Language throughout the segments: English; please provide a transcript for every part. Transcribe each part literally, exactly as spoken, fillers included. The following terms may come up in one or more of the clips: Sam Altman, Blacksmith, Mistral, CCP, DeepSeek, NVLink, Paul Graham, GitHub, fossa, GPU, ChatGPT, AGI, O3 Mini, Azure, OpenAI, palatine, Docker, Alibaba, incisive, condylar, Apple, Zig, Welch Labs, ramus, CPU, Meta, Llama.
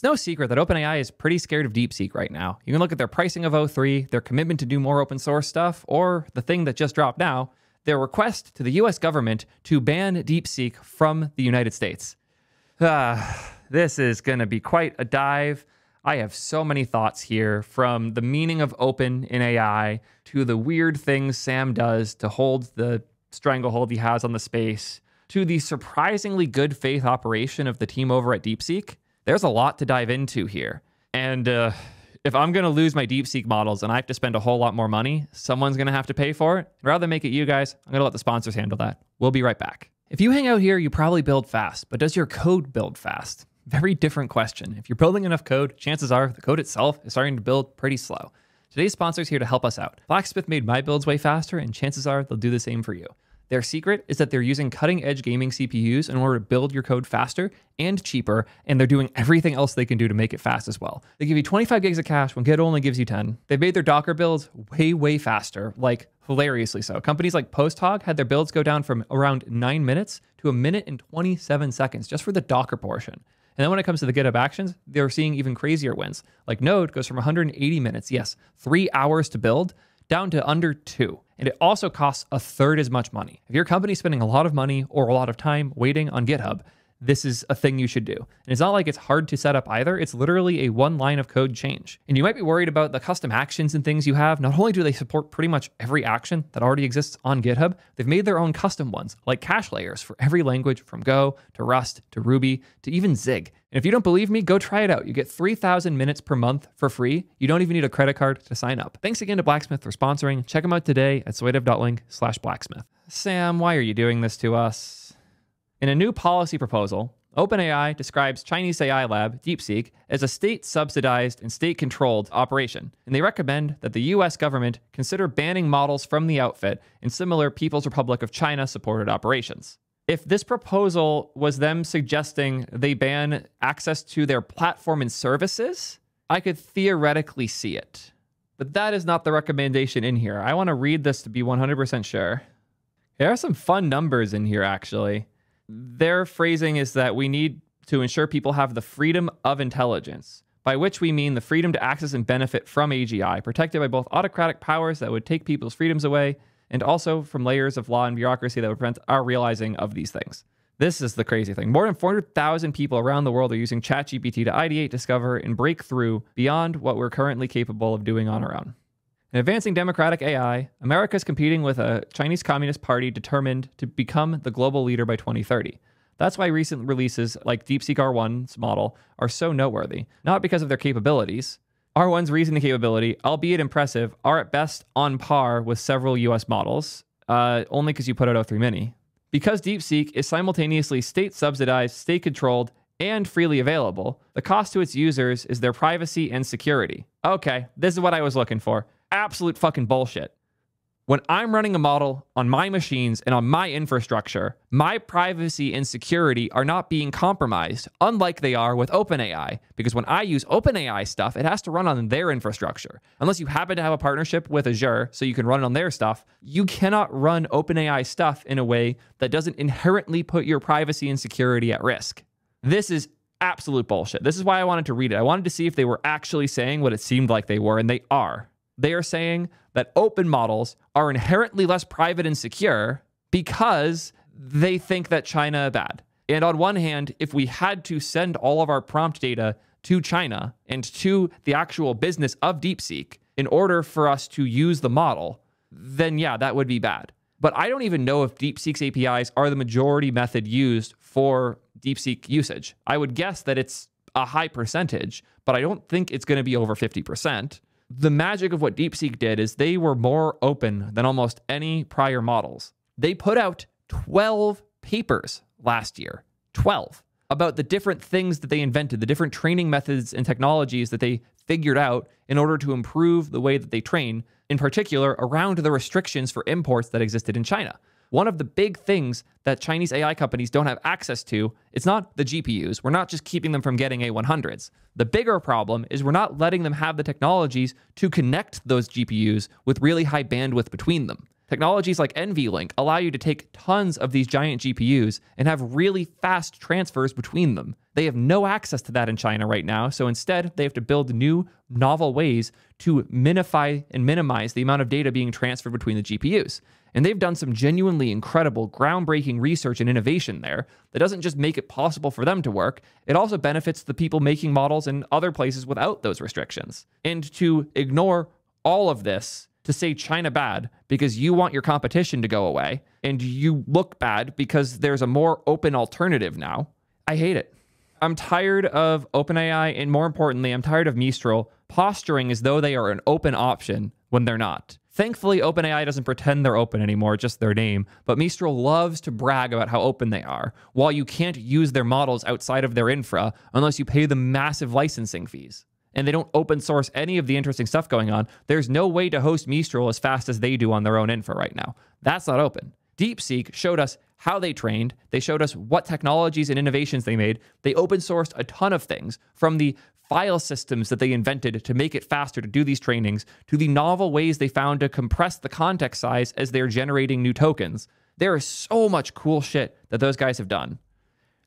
It's no secret that OpenAI is pretty scared of DeepSeek right now. You can look at their pricing of O three, their commitment to do more open source stuff, or the thing that just dropped now, their request to the U S government to ban DeepSeek from the United States. Ah, this is going to be quite a dive. I have so many thoughts here, from the meaning of open in A I to the weird things Sam does to hold the stranglehold he has on the space, to the surprisingly good faith operation of the team over at DeepSeek. There's a lot to dive into here. And uh, if I'm going to lose my DeepSeek models and I have to spend a whole lot more money, someone's going to have to pay for it. I'd rather make it you guys. I'm going to let the sponsors handle that. We'll be right back. If you hang out here, you probably build fast, but does your code build fast? Very different question. If you're building enough code, chances are the code itself is starting to build pretty slow. Today's sponsor's here to help us out. Blacksmith made my builds way faster, and chances are they'll do the same for you. Their secret is that they're using cutting-edge gaming C P Us in order to build your code faster and cheaper, and they're doing everything else they can do to make it fast as well. They give you twenty-five gigs of cache when Git only gives you ten. They've made their Docker builds way, way faster, like hilariously so. Companies like PostHog had their builds go down from around nine minutes to a minute and twenty-seven seconds just for the Docker portion. And then when it comes to the GitHub actions, they're seeing even crazier wins. Like Node goes from one hundred eighty minutes, yes, three hours to build, down to under two. And it also costs a third as much money. If your company's spending a lot of money or a lot of time waiting on GitHub, this is a thing you should do. And it's not like it's hard to set up either. It's literally a one line of code change. And you might be worried about the custom actions and things you have. Not only do they support pretty much every action that already exists on GitHub, they've made their own custom ones, like cache layers for every language from Go to Rust to Ruby to even Zig. And if you don't believe me, go try it out. You get three thousand minutes per month for free. You don't even need a credit card to sign up. Thanks again to Blacksmith for sponsoring. Check them out today at soidev.link slash blacksmith. Sam, why are you doing this to us? In a new policy proposal, OpenAI describes Chinese A I lab, DeepSeek, as a state-subsidized and state-controlled operation, and they recommend that the U S government consider banning models from the outfit and similar People's Republic of China-supported operations. If this proposal was them suggesting they ban access to their platform and services, I could theoretically see it. But that is not the recommendation in here. I want to read this to be one hundred percent sure. There are some fun numbers in here, actually. Their phrasing is that we need to ensure people have the freedom of intelligence, by which we mean the freedom to access and benefit from A G I, protected by both autocratic powers that would take people's freedoms away, and also from layers of law and bureaucracy that would prevent our realizing of these things. This is the crazy thing. More than four hundred thousand people around the world are using ChatGPT to ideate, discover, and break through beyond what we're currently capable of doing on our own. In advancing democratic A I, America is competing with a Chinese Communist Party determined to become the global leader by twenty thirty. That's why recent releases like DeepSeek R one's model are so noteworthy, not because of their capabilities. R one's reasoning capability, albeit impressive, are at best on par with several U S models, uh, only because you put out O three Mini. Because DeepSeek is simultaneously state-subsidized, state-controlled, and freely available, the cost to its users is their privacy and security. Okay, this is what I was looking for. Absolute fucking bullshit. When I'm running a model on my machines and on my infrastructure, my privacy and security are not being compromised, unlike they are with OpenAI. Because when I use OpenAI stuff, it has to run on their infrastructure. Unless you happen to have a partnership with Azure so you can run it on their stuff, you cannot run OpenAI stuff in a way that doesn't inherently put your privacy and security at risk. This is absolute bullshit. This is why I wanted to read it. I wanted to see if they were actually saying what it seemed like they were, and they are. They are saying that open models are inherently less private and secure because they think that China is bad. And on one hand, if we had to send all of our prompt data to China and to the actual business of DeepSeek in order for us to use the model, then yeah, that would be bad. But I don't even know if DeepSeek's A P Is are the majority method used for DeepSeek usage. I would guess that it's a high percentage, but I don't think it's going to be over fifty percent. The magic of what DeepSeek did is they were more open than almost any prior models. They put out twelve papers last year, twelve, about the different things that they invented, the different training methods and technologies that they figured out in order to improve the way that they train, in particular around the restrictions for imports that existed in China. One of the big things that Chinese A I companies don't have access to, it's not the G P Us. We're not just keeping them from getting A one hundreds. The bigger problem is we're not letting them have the technologies to connect those G P Us with really high bandwidth between them. Technologies like NVLink allow you to take tons of these giant G P Us and have really fast transfers between them. They have no access to that in China right now, so instead they have to build new, novel ways to minify and minimize the amount of data being transferred between the G P Us. And they've done some genuinely incredible, groundbreaking research and innovation there that doesn't just make it possible for them to work, it also benefits the people making models in other places without those restrictions. And to ignore all of this, to say China bad because you want your competition to go away, and you look bad because there's a more open alternative now, I hate it. I'm tired of OpenAI, and more importantly, I'm tired of Mistral posturing as though they are an open option when they're not. Thankfully, OpenAI doesn't pretend they're open anymore, just their name, but Mistral loves to brag about how open they are, while you can't use their models outside of their infra unless you pay them massive licensing fees. And they don't open source any of the interesting stuff going on. There's no way to host Mistral as fast as they do on their own infra right now. That's not open. DeepSeek showed us how they trained. They showed us what technologies and innovations they made. They open sourced a ton of things, from the file systems that they invented to make it faster to do these trainings, to the novel ways they found to compress the context size as they're generating new tokens. There is so much cool shit that those guys have done.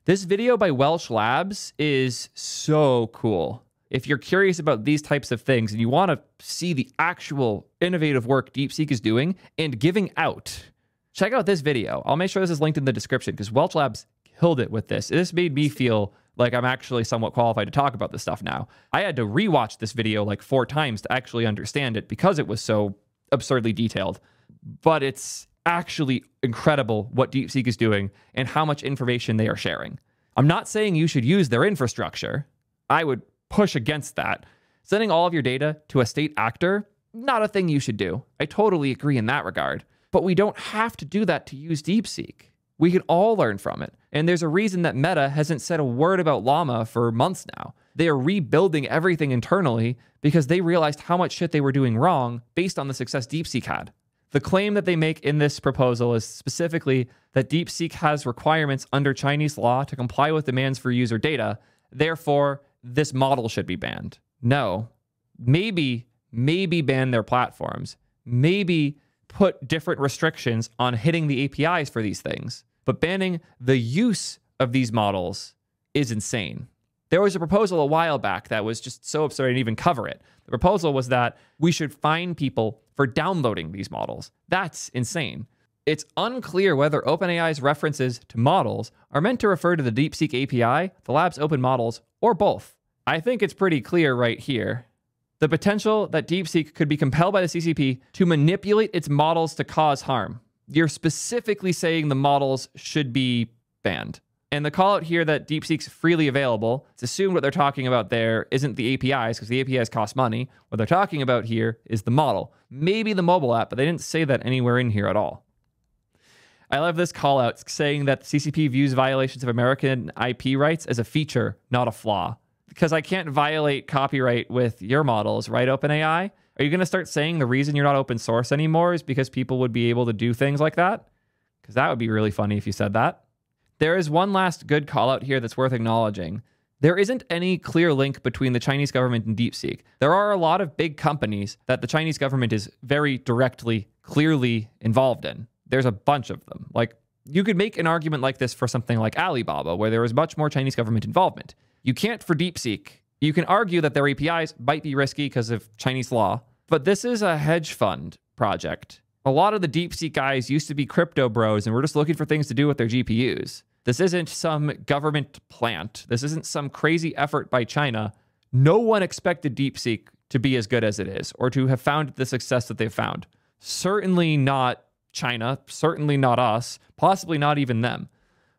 This video by Welch Labs is so cool. If you're curious about these types of things and you want to see the actual innovative work DeepSeek is doing and giving out, check out this video. I'll make sure this is linked in the description because Welch Labs killed it with this. This made me feel like I'm actually somewhat qualified to talk about this stuff now. I had to rewatch this video like four times to actually understand it because it was so absurdly detailed. But it's actually incredible what DeepSeek is doing and how much information they are sharing. I'm not saying you should use their infrastructure. I would push against that. Sending all of your data to a state actor, not a thing you should do. I totally agree in that regard. But we don't have to do that to use DeepSeek. We can all learn from it. And there's a reason that Meta hasn't said a word about Llama for months now. They are rebuilding everything internally because they realized how much shit they were doing wrong based on the success DeepSeek had. The claim that they make in this proposal is specifically that DeepSeek has requirements under Chinese law to comply with demands for user data. Therefore, this model should be banned. No, maybe, maybe ban their platforms. Maybe put different restrictions on hitting the A P Is for these things. But banning the use of these models is insane. There was a proposal a while back that was just so absurd I didn't even cover it. The proposal was that we should fine people for downloading these models. That's insane. It's unclear whether OpenAI's references to models are meant to refer to the DeepSeek A P I, the lab's open models, or both. I think it's pretty clear right here. The potential that DeepSeek could be compelled by the C C P to manipulate its models to cause harm. You're specifically saying the models should be banned. And the call out here that DeepSeek's freely available, it's assumed what they're talking about there isn't the A P Is, because the A P Is cost money. What they're talking about here is the model. Maybe the mobile app, but they didn't say that anywhere in here at all. I love this call out saying that the C C P views violations of American I P rights as a feature, not a flaw. Because I can't violate copyright with your models, right, OpenAI? Are you going to start saying the reason you're not open source anymore is because people would be able to do things like that? Because that would be really funny if you said that. There is one last good call out here that's worth acknowledging. There isn't any clear link between the Chinese government and DeepSeek. There are a lot of big companies that the Chinese government is very directly, clearly involved in. There's a bunch of them. Like, you could make an argument like this for something like Alibaba, where there was much more Chinese government involvement. You can't for DeepSeek. You can argue that their A P Is might be risky because of Chinese law, but this is a hedge fund project. A lot of the DeepSeek guys used to be crypto bros and were just looking for things to do with their G P Us. This isn't some government plant. This isn't some crazy effort by China. No one expected DeepSeek to be as good as it is or to have found the success that they've found. Certainly not China, certainly not us, possibly not even them.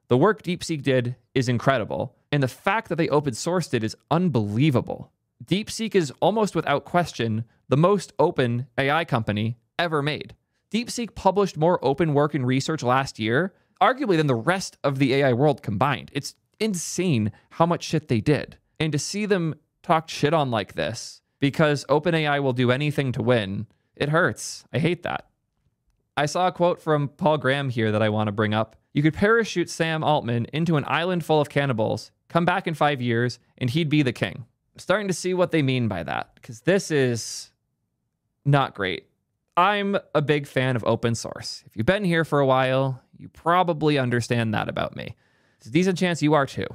The work DeepSeek did is incredible, and the fact that they open sourced it is unbelievable. DeepSeek is almost without question the most open A I company ever made. DeepSeek published more open work and research last year, arguably, than the rest of the A I world combined. It's insane how much shit they did. And to see them talk shit on like this, because OpenAI will do anything to win, it hurts. I hate that. I saw a quote from Paul Graham here that I want to bring up. You could parachute Sam Altman into an island full of cannibals, come back in five years, and he'd be the king. I'm starting to see what they mean by that, because this is not great. I'm a big fan of open source. If you've been here for a while, you probably understand that about me. There's a decent chance you are too.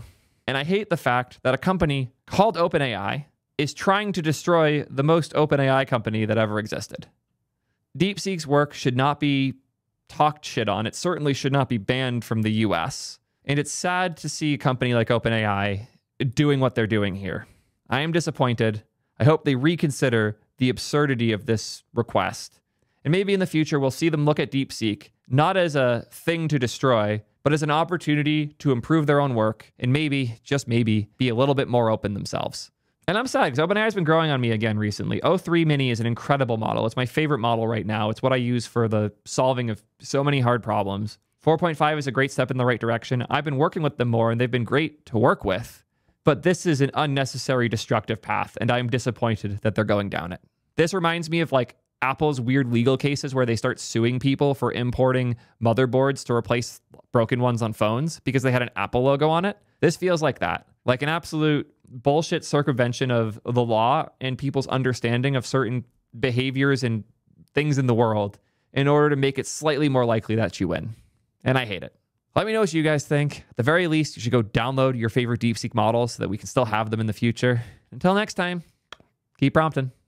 And I hate the fact that a company called OpenAI is trying to destroy the most OpenAI company that ever existed. DeepSeek's work should not be talked shit on. It certainly should not be banned from the U S. And it's sad to see a company like OpenAI doing what they're doing here. I am disappointed. I hope they reconsider the absurdity of this request. And maybe in the future, we'll see them look at DeepSeek not as a thing to destroy, but as an opportunity to improve their own work and maybe, just maybe, be a little bit more open themselves. And I'm sad because OpenAI has been growing on me again recently. O three Mini is an incredible model. It's my favorite model right now. It's what I use for the solving of so many hard problems. four point five is a great step in the right direction. I've been working with them more and they've been great to work with, but this is an unnecessary destructive path and I'm disappointed that they're going down it. This reminds me of like Apple's weird legal cases where they start suing people for importing motherboards to replace broken ones on phones because they had an Apple logo on it. This feels like that, like an absolute bullshit circumvention of the law and people's understanding of certain behaviors and things in the world in order to make it slightly more likely that you win. And I hate it. Let me know what you guys think. At the very least, you should go download your favorite DeepSeek models so that we can still have them in the future. Until next time, keep prompting.